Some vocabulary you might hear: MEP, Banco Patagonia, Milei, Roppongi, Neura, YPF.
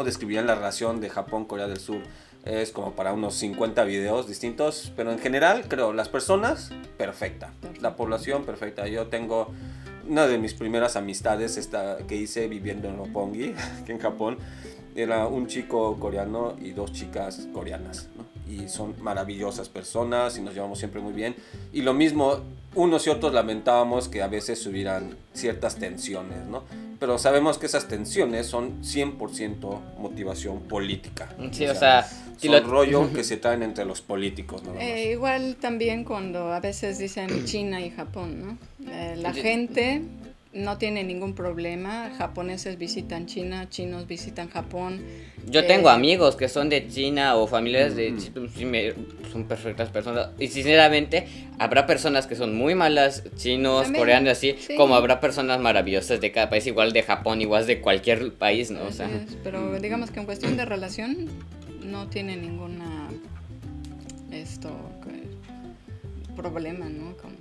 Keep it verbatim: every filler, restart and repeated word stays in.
cómo describirían la relación de Japón, Corea del Sur, es como para unos cincuenta videos distintos, pero en general creo las personas, perfecta, la población, perfecta. Yo tengo una de mis primeras amistades esta, que hice viviendo en Roppongi, que en Japón, era un chico coreano y dos chicas coreanas, ¿no? Y son maravillosas personas y nos llevamos siempre muy bien. Y lo mismo, unos y otros lamentábamos que a veces subieran ciertas tensiones, ¿no? Pero sabemos que esas tensiones son cien por ciento motivación política. Sí, o sea, son lo... rollo que se traen entre los políticos, ¿no? Eh, igual también cuando a veces dicen China y Japón, ¿no? Eh, la gente no tiene ningún problema, japoneses visitan China, chinos visitan Japón. Yo eh, tengo amigos que son de China o familias de China, son perfectas personas. Y sinceramente, habrá personas que son muy malas, chinos, también, coreanos, así, sí, como habrá personas maravillosas de cada país, igual de Japón, igual de cualquier país, ¿no? O sea, es, pero digamos que en cuestión de relación no tiene ninguna esto problema, ¿no? Como